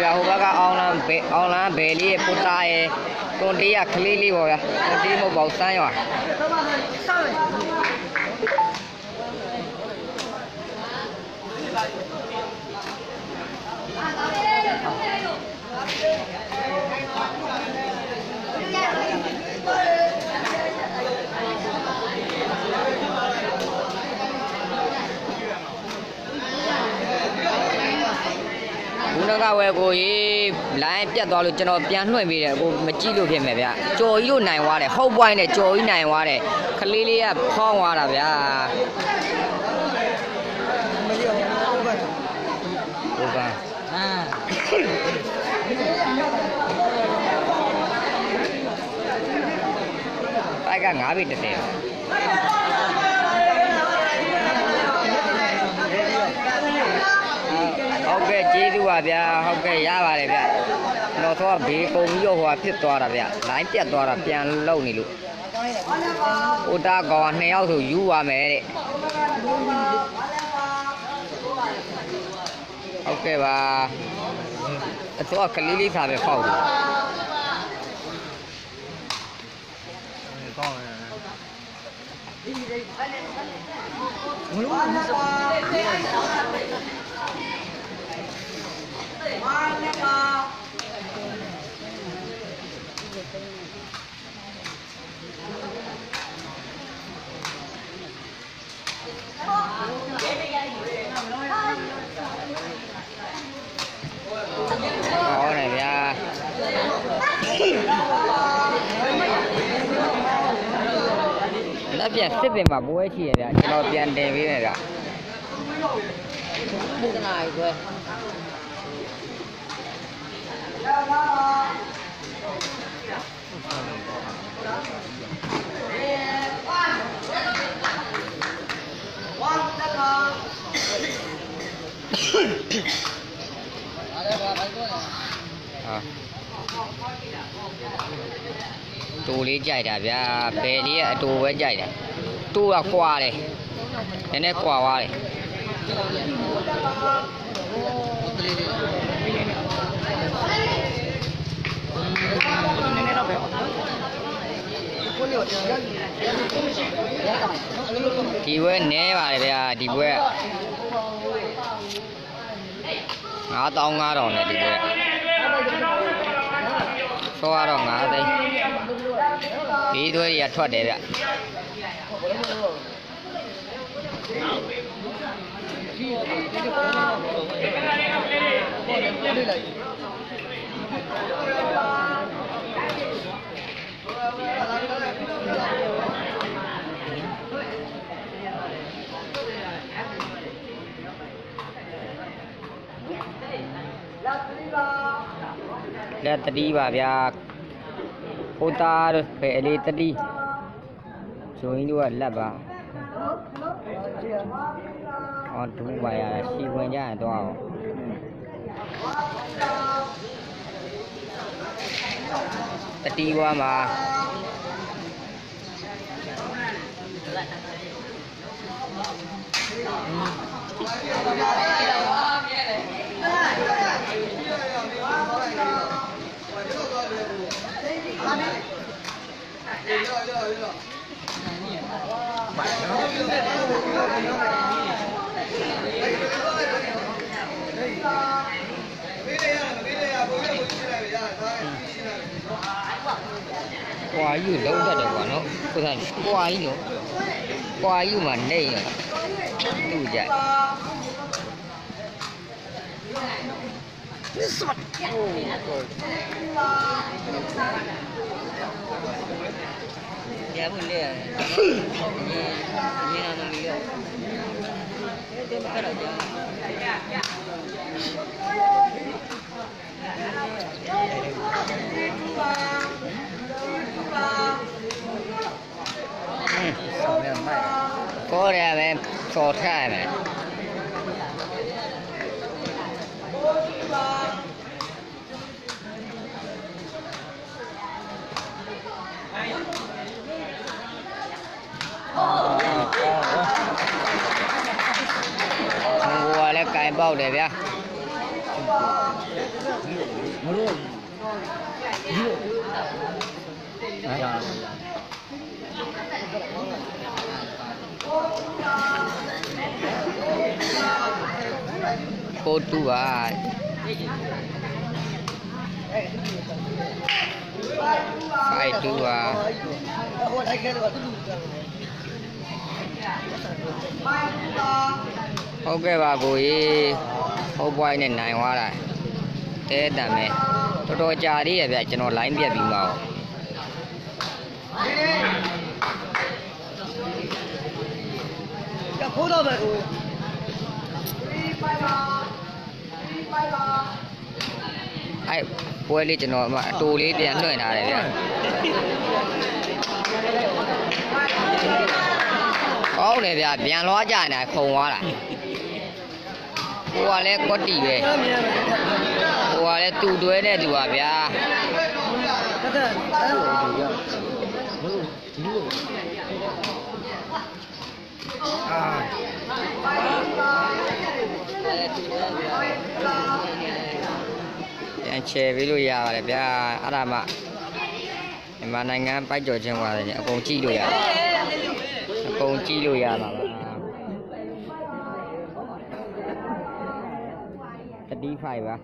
हुआ होगा का आना बेली पुता है टोंडी अखली ली होगा टोंडी मो बहुत सारे Go ye, life ya dollar channel piano, Machido came here. Joe, you nine water, hope wine, Joe, you nine water, Kalilia, Pong water. I got Navi today. Okay, Jidua, okay, Yava, not all people who are fifth daughter, 90th daughter, piano, lonely look. Uda go on now to you are married. Okay, that's all Kalilis have a phone. Tu lấy chạy đã ra về đi tu với chạy đã tu là quà này cái này quà quà này đi với nè bà này đi với ngã tông ngã rồi này đi với xoa rồi ngã đây đi thôi giờ thoát để vậy la tadi babia utar pele tadi join dua la ba on tu ba ya si wen ja to ao tadi wa ma quá yêu lâu ra được quá nó cô thành quá yêu mà đây à đủ vậy ya boleh ni nak ambil dia makan aja Korea men Korea men Hãy subscribe cho kênh Ghiền Mì Gõ Để không bỏ lỡ những video hấp dẫn Portugal. Vai tu a ok bà vui hôm quay nền này hoa này thế là mẹ tôi cha đi về cho nó lái bia bị màu ai quay đi cho nó mà tu đi biển nơi nào đấy có để về biển lót chạy này không quá này qua đây có gì vậy qua đây tu đuối đây thì à bia anh che với đôi giày này bia ở đà mà mà anh em phải chơi trên ngoài này còn chi đôi giày còn chi đôi giày mà cái đi phải mà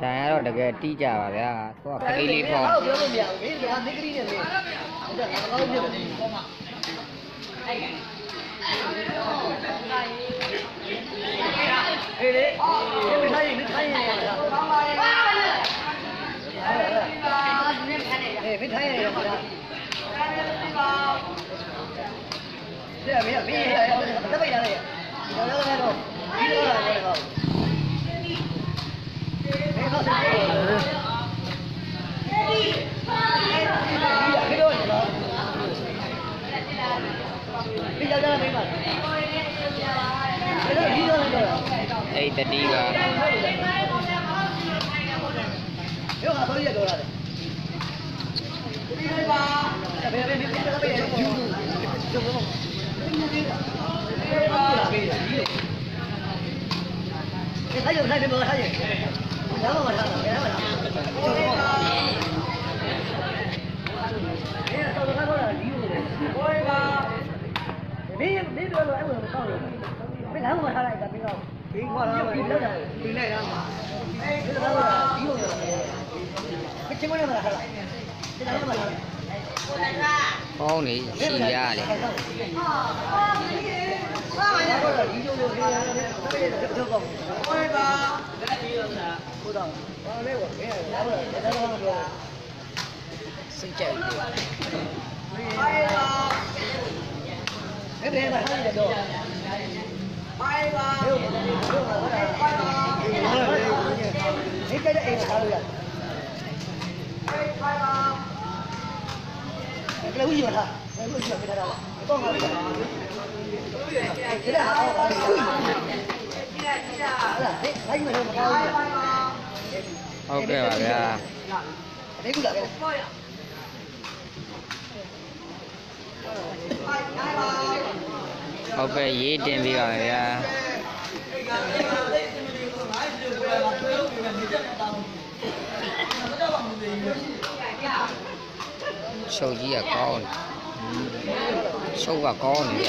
Tại đó được tí chả vào đấy có cái ly phong đây ta đi vào con này xin ra này xin chạy cái gì mà thà, cái gì mà cái thà đâu, con người cái là thấy người đâu mà cao vậy, ok bà ra, đấy cũng được rồi, ok dễ trên bây giờ ra. Sâu gì à con sâu vào con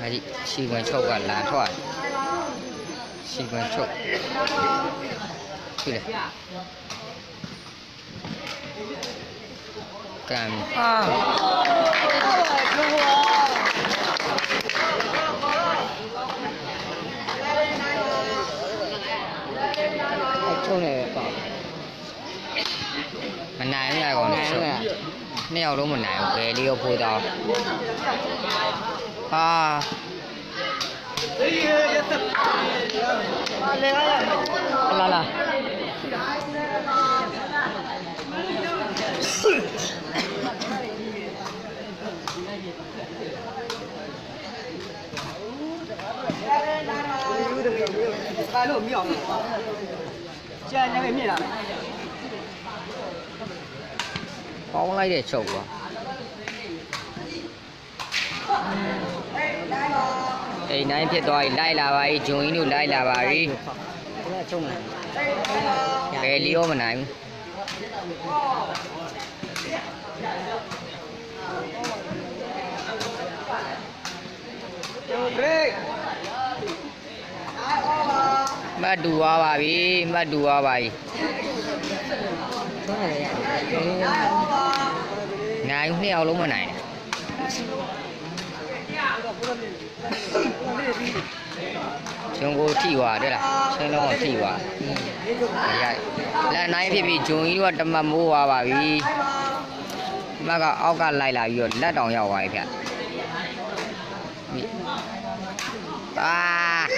này chỉ còn sâu vào lá thôi chỉ còn sâu cái này cảm chỗ này Mình này cũng là còn nữa. Nếu đúng mình này một cái đi phu to. À. La la. Cái lỗ miệng. Chơi cái miệng à? Con lấy để chụp à? Đây này thì tôi đây là vậy, chúng nó đây là vậy. Cái liêu mà này. Mà đùa bà đi, mà đùa bà đi. Này cũng theo lúc mà này. Chúng cô thị quả đây là, xem nó còn thị quả. Là này thì bị chú ý vào tâm mà mua bà đi. Mà có áo cả lại là dùn đã đỏ nhỏ hoài phẹt. Ta.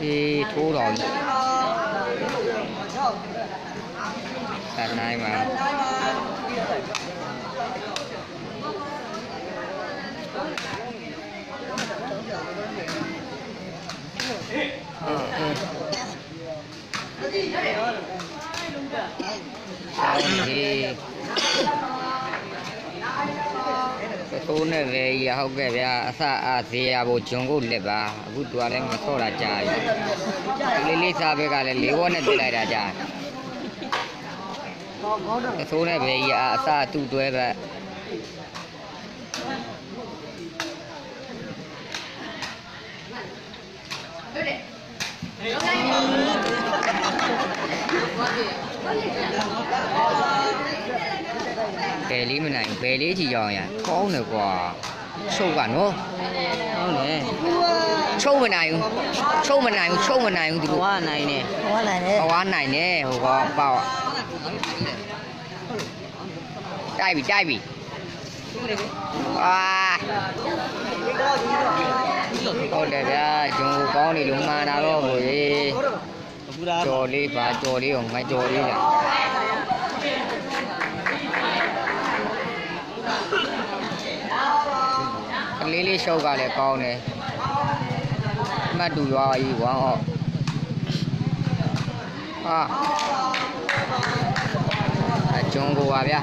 Đi thu rồi tạt này mà Tốn về giờ học về sa thì bộ chúng cũng lệ ba, cũng đua lên một số là chạy, lili sa về cái lili quan này lại là chạy. Tốn về giờ sa tu đuổi về. Bê lý mình này, bê lý chỉ giò nhỉ, có nữa quả sâu cả nữa, sâu mình này thì hoa này nè, hoa bao, chai bì, à, con đẹp ra, chúng con thì đúng mà đã lo rồi, trồi đi không phải trồi đi nữa. Lily show cả là con này mà đủ rồi quá họ à chúng cô à bia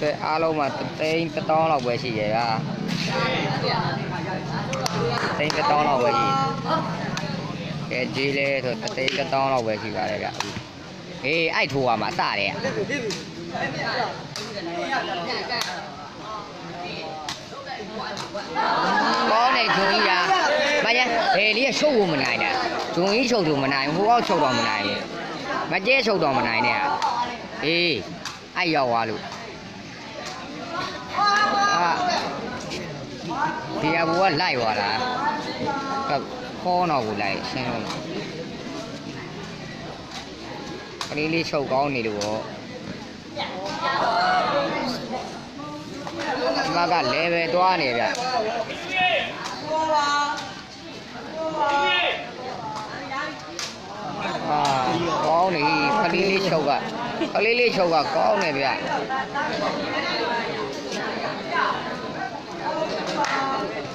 cái alo mà tên cái to là về gì vậy à tên cái to là về gì cái gì đây thôi tên cái to là về gì cả đấy cả cái ai thua mà xả đấy có này chú ý ra bây giờ thì lý số của mình này nè chú ý số của mình này không có số đòn mình này mà chế số đòn mình này nè thì ai giàu à luôn thì à bố lại vào là khó nào cũng lại xem rồi cái đi sâu con này được mà cả lễ về toa này vậy à con này cái đi sâu cả con này vậy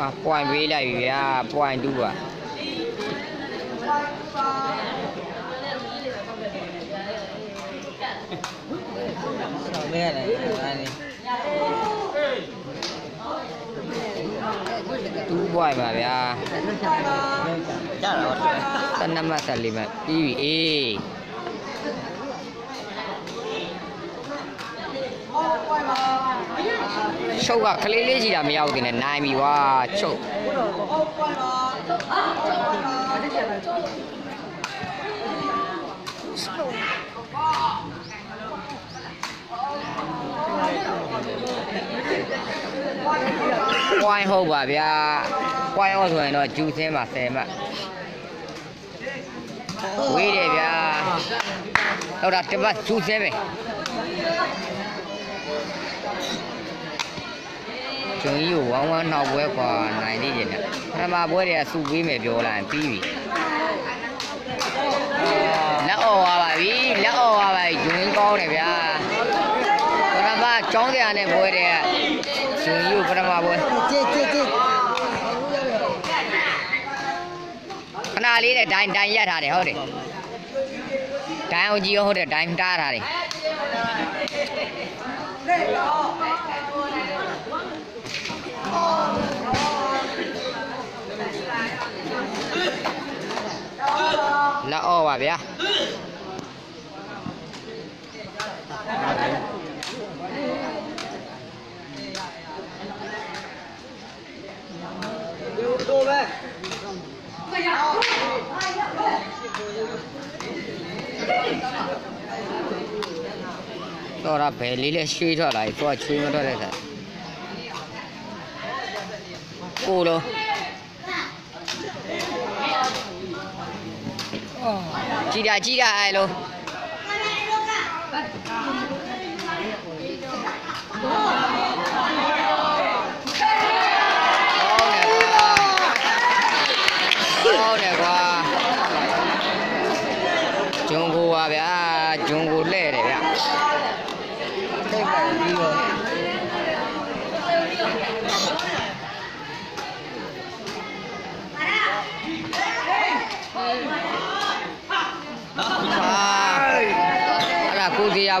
Ah, point về lại về à, point đủ à. Mẹ này, này. Tú boy mà à. Chắc là con năm mà sẵn lì mà. Ý. Show cả clearly gì làm nhau thì là nai mi wa show. Quay hô bà bia, quay hô rồi nó chú thế mà xem ạ. Quý đề bia, đâu đặt cái bắt chú thế mày. Chúng yêu ông ăn học bữa qua này đi gì nè, nó mà bữa đây su bì mày biểu làm bì bì. Lão à bà bì, lão à bà chúng con này bia. Nó mà chống thế này bữa đây. Chúng yêu con mà bữa. Con nào đi để đánh đánh ra thà để thôi đi. Đánh ông gì ông để đánh ra thà đi. Là ô bà bé. Đó là bé lý lẽ suy ra lại, tôi chui nó ra đây thật. Cô đâu? Chị đã ai luôn? Ô nè qua, chúng cô à bé, chúng cô lê đấy bé. Là cô gì à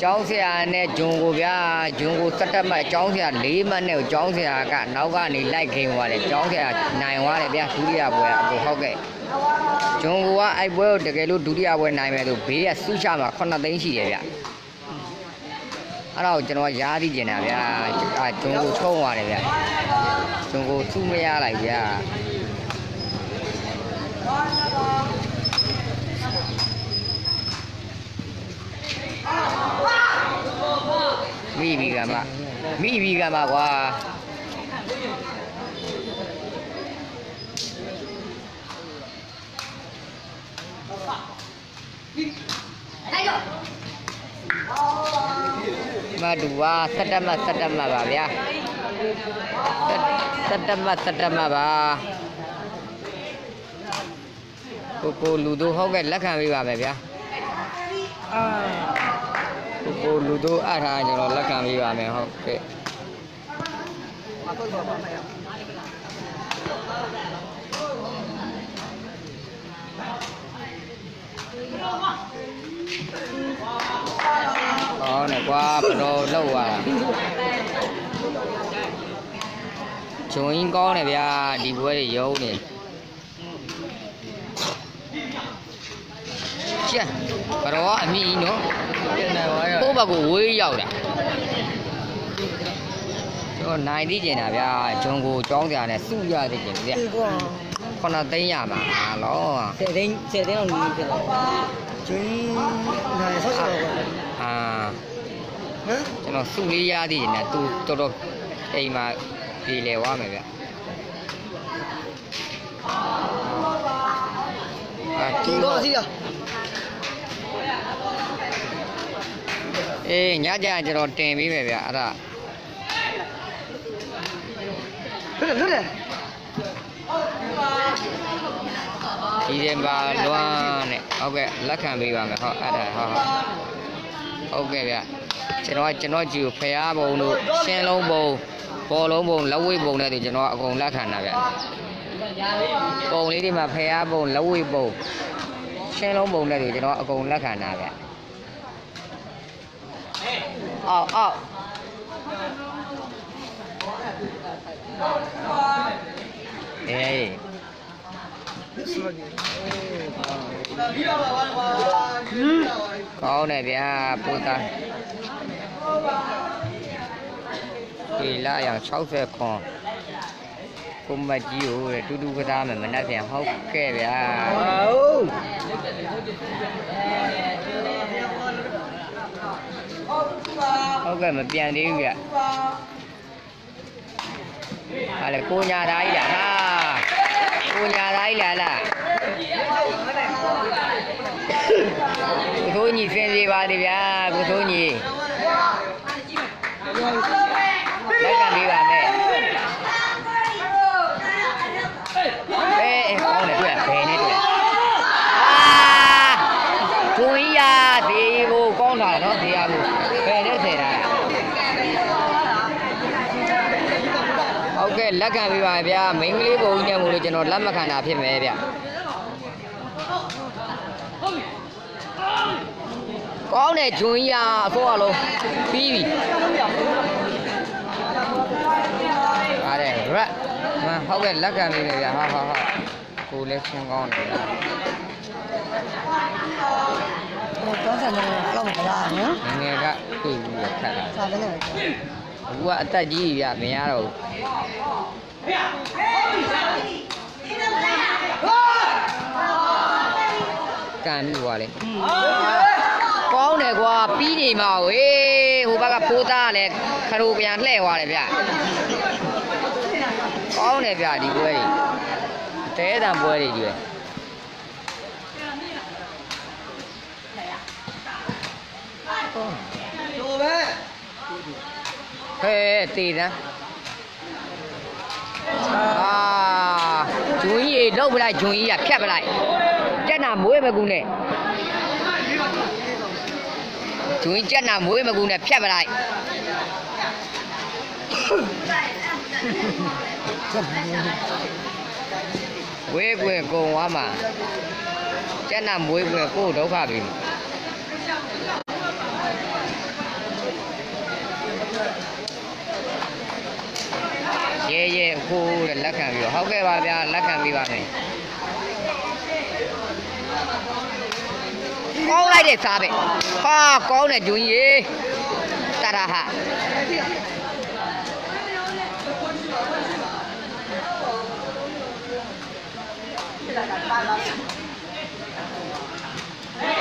Cháu xe này chúng cô bé chúng cô tất cả cháu xe lý mà nếu cháu xe cả nấu gà thì lại kìm vào để cháu xe này hóa để bé thú đi à buổi học kệ chúng cô ai bữa để cái lúc thú đi à buổi này mà tụi bé suy cha mà con nó tính gì vậy ạ ở đâu cho nó giá đi gì nào vậy à chúng cô không hòa này vậy chúng cô chung với ai lại vậy mi bi gama quá madua sadama ba ya sadama ba cô ludo không phải là khang bị bà mẹ bia cô ludo à ra cho nó là khang bị bà mẹ không kệ đó này qua pro lâu à chúng anh con này bia đi với để vô này chứ, bà đó anh mi nữa, bố bà cụ quấy giàu đấy, cho nay đi chơi nào bây giờ chúng cô chọn giờ này suy ra thì chuyện gì, con là tây nhà mà nó, sẽ đến ông đi chơi, chúng này sốt rồi, à, ကျွန်တော်စုလေးရသေးတယ်နဲ့သူတော်တော်အိမ်မှာပြေလည်သွားမယ်ဗျသူတော့စီးတာအေးညကြကျွန်တော်တင်ပေးမယ်ဗျအဲ့ဒါလွတ်လေဒီရင်ပါလွမ်းနဲ့ဟုတ်ကဲ့လက်ခံပေးပါမယ်ဟုတ်အဲ့ဒါဟုတ်ဟုတ်ကဲ့ဗျကျွန်တော်ကြည့်ဖျားပုံတို့ရှင်းလုံးပုံပေါ်လုံးပုံလက်ဝိတ်ပုံနဲ့တို့ကျွန်တော်အကုန်လက်ခံတာဗျပုံလေးတွေမှာဖျားပုံလက်ဝိတ်ပုံရှင်းလုံးပုံနဲ့တို့ကျွန်တော်အကုန်လက်ခံတာဗျအောက်ကောင်းတယ်ဗျာပူတာဒီလာရောင်60ခွန်ကုမ္မကြီးဟိုတူတူကသားမယ်မနှက်ပြန်ဟုတ်ကဲ့ဗျာဟုတ်ဟုတ်ကဲ့မပြန်သေးဘူးဗျဟာလေကိုညာသားကြီးလားဟာကိုညာသားကြီးလားကိုထိုးညီစင်စီပါလေဗျာကိုထိုးညီလက်ခံပေးပါမယ်အေးဟောလေတွေ့ဘယ်နဲ့တွေ့အာကိုကြီးရာဒီကိုကောင်းတာနော်ဒီရာကိုဘယ်နဲ့ဆယ်တာဟုတ်ကဲ့လက်ခံပေးပါဗျာမိန်းကလေးပုံညံ့မှုလို့ကျွန်တော်လက်မခံတာဖြစ်မယ်ဗျကောင်းတယ်ဂျွန်ကြီးอ่ะအဖို့အလုံးပြီးပြီအားတယ်ရက်ဟုတ်ကဲ့လက်ခံပေးမယ်ဗျာဟာကိုလည်းရှင်းကောင်းတယ်တော့ဆန်တော့လောက်ပါလားနော်ငယ်ကကိုယ်ကြီးခတ်တာဆန်တယ်အခုကအသက်ကြီးပြမရတော့ဘူးကံပြီးွားလေကောင်းတယ်ကွာပြီးနေမှာဝေးဟိုဘက်ကဖိုးသားလည်းခရိုပြန်လှဲ့ွားတယ်ဗျကောင်းတယ်ဗျဒီပွဲကြီးတဲတံပွဲကြီးကြီးပဲတို့ပဲเฮ้ตีนะจุนยีหลบไปไล่จุนยีอ่ะဖြတ်ไปไล่แจ่น่ะม้วยมะกูเนี่ยจุนยีแจ่น่ะม้วยมะกูเนี่ยဖြတ်ไปไล่เว้ยกวยกုံว้ามาแจ่น่ะม้วยกวยกูทุกข์ไปရဲကိုလက်ခံပြီးဟုတ်ကဲ့ပါဗျာလက်ခံပြီးပါမယ်ကောင်းလိုက်တဲ့စားပဲဟာကောင်းတယ်ဂျွန်ကြီးတရဟ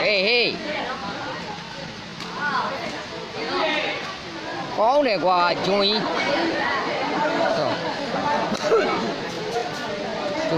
ဟေးကောင်းတယ်ကွာဂျွန်ကြီးသူ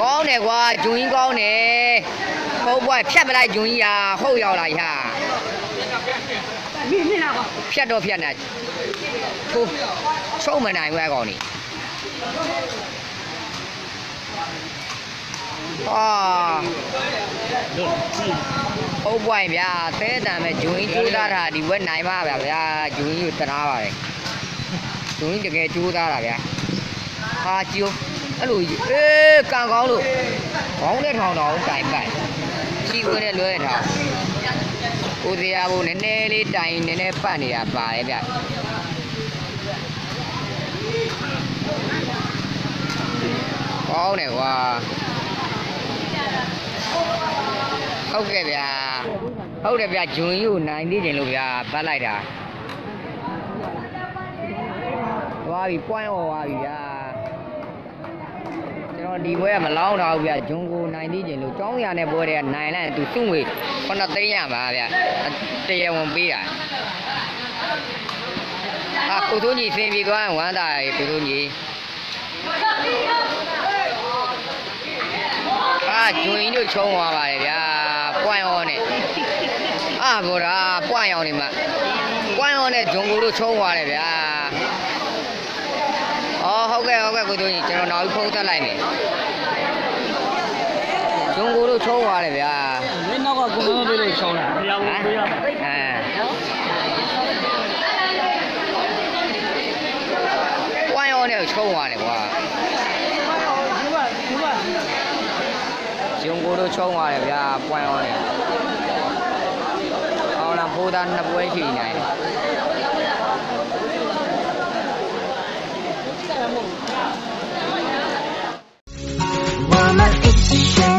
ကောင်းတယ်ကွာဂျွန်ကြီးကောင်းတယ်ဟုတ်ပွိုင်းဖြတ်ပလိုက်ဂျွန်ကြီးဟာဟုတ်ရောက်လာဟာမိနေတာကွာဖြတ်တော့ဖြတ်နေထိုးချုံမနိုင်ဘူးကောင်းနေအာဟုတ်ပွိုင်းဗျာသဲတံပဲဂျွန်ကြီးကျိုးသားတာဒီဝက်နိုင်ပါဗျာဂျွန်ကြီးကိုတနာပါတယ်ဂျွန်ကြီးတကယ်ကျိုးသားတာဗျာဟာကျိုးအဲ့လိုအေးကံကောင်းလို့ခေါင်းနဲ့ထောင်တော့ကြိုက်ကြိုက်ကြီးခွေးနဲ့လွဲထောင် Udiyabun en el y tain en el pan y apa, ya. Có này qua, không kịp à, không kịp à chú yêu này đi đến lúc à bắt lại đã, qua bị quay qua bị à, cho nó đi với mà lâu rồi về chúng cô này đi đến lúc chóng ra này bữa đèn này này tụi chúng mình con nó tây nhà mà về, tây em không biết à, à cô chú gì xem đi coi quá tài cô chú gì. Ah, chuy nó chôn hoa bài ra, quay hoa này. Ah, vừa ra quay hoa này mà, quay hoa này chúng tôi chôn hoa này ra. Oh, ok, cô tôi cho nó nói không ra lại này. Chúng tôi chôn hoa này ra. Nên nó có cũng không biết được chôn à. Quay hoa này chôn hoa này quá. Chúng cô đưa cho ngoài để quay hoa này. Họ làm vô đan là vô chỉ này.